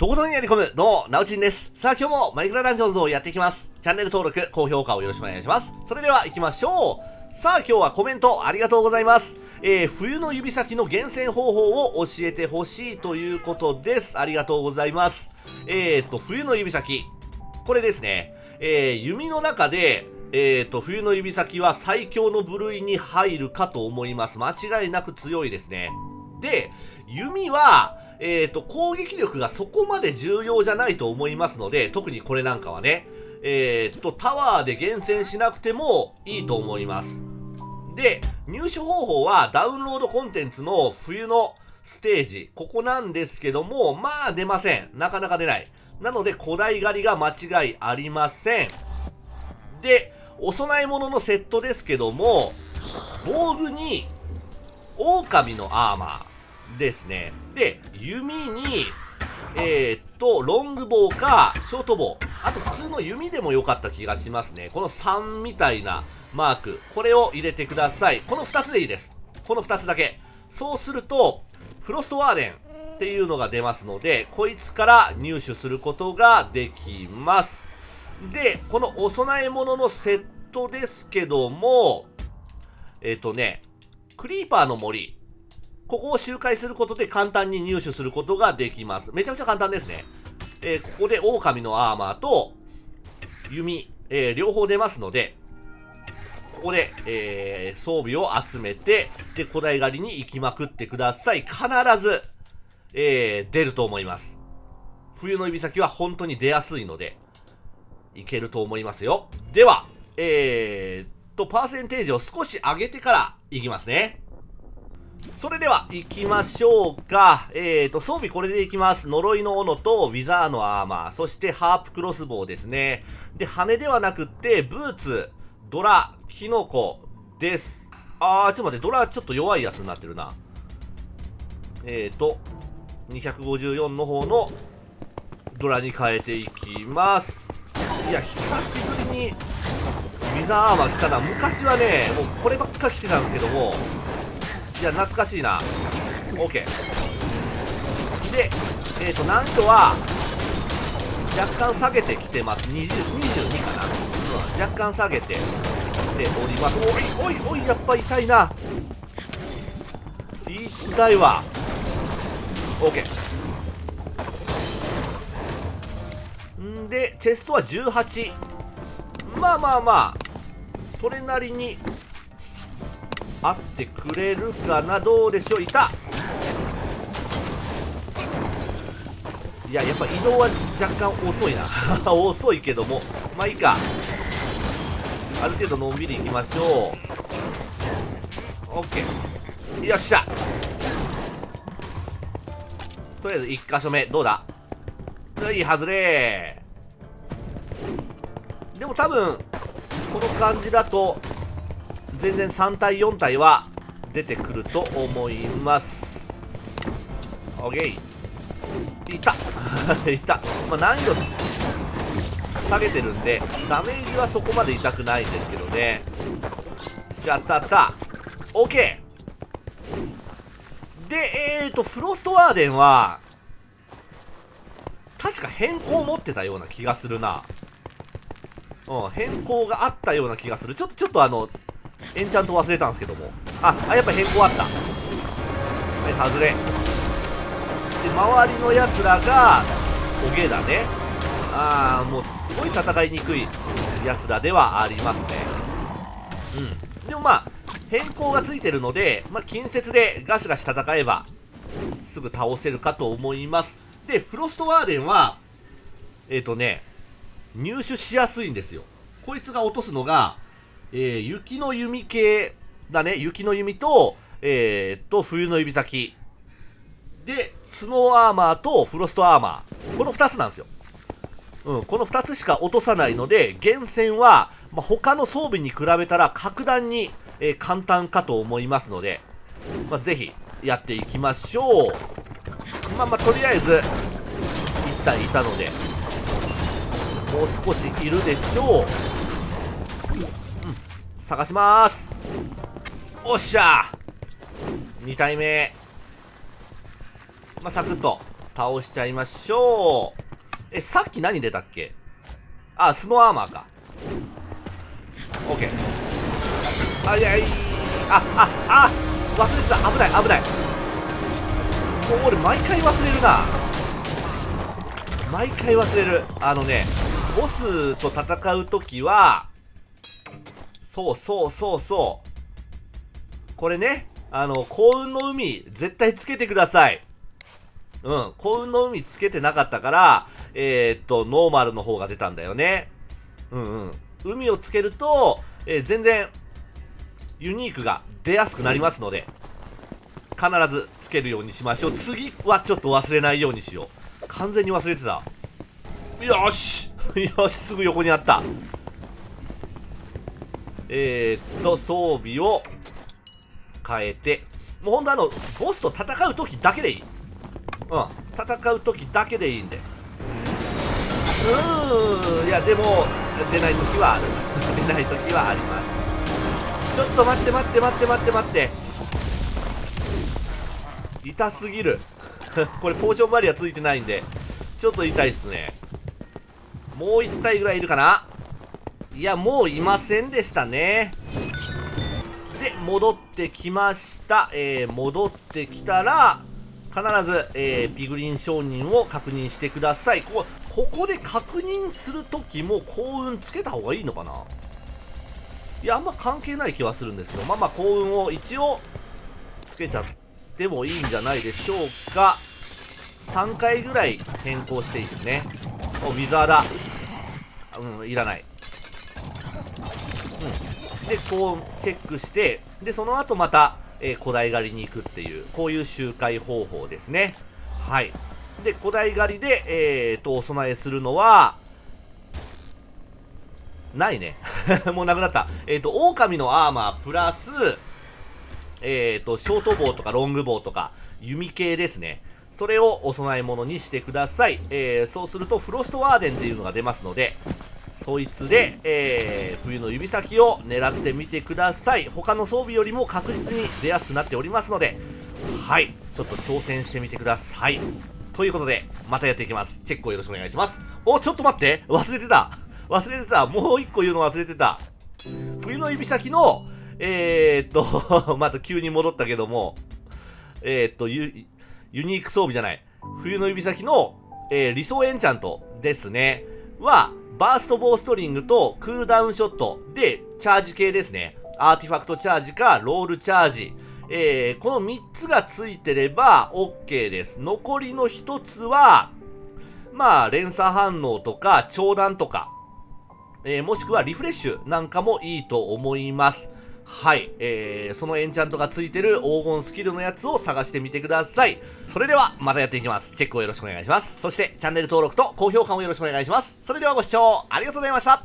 とことんやり込む、どうも、なおちんです。さあ今日もマイクラダンジョンズをやっていきます。チャンネル登録、高評価をよろしくお願いします。それでは行きましょう。さあ今日はコメントありがとうございます。冬の指先の厳選方法を教えてほしいということです。ありがとうございます。冬の指先。これですね。弓の中で、冬の指先は最強の部類に入るかと思います。間違いなく強いですね。で、弓は、攻撃力がそこまで重要じゃないと思いますので、特にこれなんかはね、タワーで厳選しなくてもいいと思います。で、入手方法はダウンロードコンテンツの冬のステージ、ここなんですけども、まあ出ません。なかなか出ない。なので、古代狩りが間違いありません。で、お供え物のセットですけども、防具に、狼のアーマーですね。で、弓に、ロングボウかショートボウ。あと普通の弓でも良かった気がしますね。この3みたいなマーク。これを入れてください。この2つでいいです。この2つだけ。そうすると、フロストワーデンっていうのが出ますので、こいつから入手することができます。で、このお供え物のセットですけども、クリーパーの森。ここを周回することで簡単に入手することができます。めちゃくちゃ簡単ですね。ここで狼のアーマーと弓、両方出ますので、ここで、装備を集めて、で、古代狩りに行きまくってください。必ず、出ると思います。冬の指先は本当に出やすいので、いけると思いますよ。では、パーセンテージを少し上げてからいきますね。それでは、行きましょうか。装備これでいきます。呪いの斧と、ウィザーのアーマー、そしてハープクロスボウですね。で、羽ではなくって、ブーツ、ドラ、キノコです。ちょっと待って、ドラちょっと弱いやつになってるな。254の方のドラに変えていきます。いや、久しぶりに、ウィザーアーマー来たな。昔はね、もうこればっか来てたんですけども、いや、懐かしいな。OK。で、難易度は、若干下げてきてます。22かな。うん、若干下げてきております。おいおいおい、やっぱ痛いな。痛いわ。OK。んで、チェストは18。まあまあまあ、それなりに、合ってくれるかな。どうでしょう。いた。いや、やっぱ移動は若干遅いな。遅いけどもまあいいか。ある程度のんびりいきましょう。 OK。 よっしゃ。とりあえず1箇所目どうだ。はい、外れ。でも多分この感じだと全然3体4体は出てくると思います。 OK。 いた。いた。まあ、難易度下げてるんでダメージはそこまで痛くないんですけどね。シャタタ。 OK。 でフロストワーデンは確か変更を持ってたような気がするな。うん、変更があったような気がする。ちょっとエンチャント忘れたんですけども。やっぱ変更あった。はい、外れ。で、周りのやつらが、トゲだね。もうすごい戦いにくいやつらではありますね。うん。でもまあ、変更がついてるので、まあ、近接でガシガシ戦えば、すぐ倒せるかと思います。で、フロストワーデンは、入手しやすいんですよ。こいつが落とすのが、雪の弓系だね。雪の弓と、冬の指先。で、スノーアーマーとフロストアーマー。この2つなんですよ。うん、この2つしか落とさないので、厳選は、まあ、他の装備に比べたら格段に、簡単かと思いますので、まあ、ぜひやっていきましょう。まあ、とりあえず、1体いたので、もう少しいるでしょう。探しまーす。おっしゃー。2体目。まあ、サクッと倒しちゃいましょう。え、さっき何出たっけ？あ、スノーアーマーか。オッケー。あ、いやいや、忘れてた。危ない、危ない。もう俺、毎回忘れるな。毎回忘れる。あのね、ボスと戦うときは、これね、幸運の海、絶対つけてください。うん、幸運の海つけてなかったから、ノーマルの方が出たんだよね。海をつけると、全然、ユニークが出やすくなりますので、必ずつけるようにしましょう。次はちょっと忘れないようにしよう。完全に忘れてた。よしよし、すぐ横にあった。装備を変えて、もうほんとボスと戦うときだけでいい。うん、戦うときだけでいいんで。いや、でも、出ないときはある。出ないときはあります。ちょっと待って待って待って待って待って。痛すぎる。これ、ポーションバリアついてないんで、ちょっと痛いっすね。もう一体ぐらいいるかな？いや、もういませんでしたね。で、戻ってきました。戻ってきたら、必ず、ピグリン商人を確認してください。ここで確認するときも幸運つけた方がいいのかな？いや、あんま関係ない気はするんですけど、まあまあ幸運を一応つけちゃってもいいんじゃないでしょうか。3回ぐらい変更していいですね。お、ウィザーだ。いらない。で、幸運チェックして、で、その後また、古代狩りに行くっていう、こういう周回方法ですね。はい。で、古代狩りで、お供えするのは、ないね。もうなくなった。狼のアーマープラス、ショート棒とかロング棒とか、弓系ですね。それをお供え物にしてください。そうすると、フロストワーデンっていうのが出ますので、そいつで、冬の指先を狙ってみてください。他の装備よりも確実に出やすくなっておりますので、はい、ちょっと挑戦してみてください。ということで、またやっていきます。チェックをよろしくお願いします。お、ちょっと待って、忘れてた。忘れてた。もう一個言うの忘れてた。冬の指先の、また急に戻ったけども、ユニーク装備じゃない。冬の指先の、理想エンチャントですね。は、バーストボウストリングとクールダウンショットでチャージ系ですね。アーティファクトチャージかロールチャージ。この3つがついてれば OK です。残りの1つは、まあ、連鎖反応とか、長弾とか、もしくはリフレッシュなんかもいいと思います。はい。そのエンチャントがついてる黄金スキルのやつを探してみてください。それでは、またやっていきます。チェックをよろしくお願いします。そして、チャンネル登録と高評価もよろしくお願いします。それではご視聴ありがとうございました。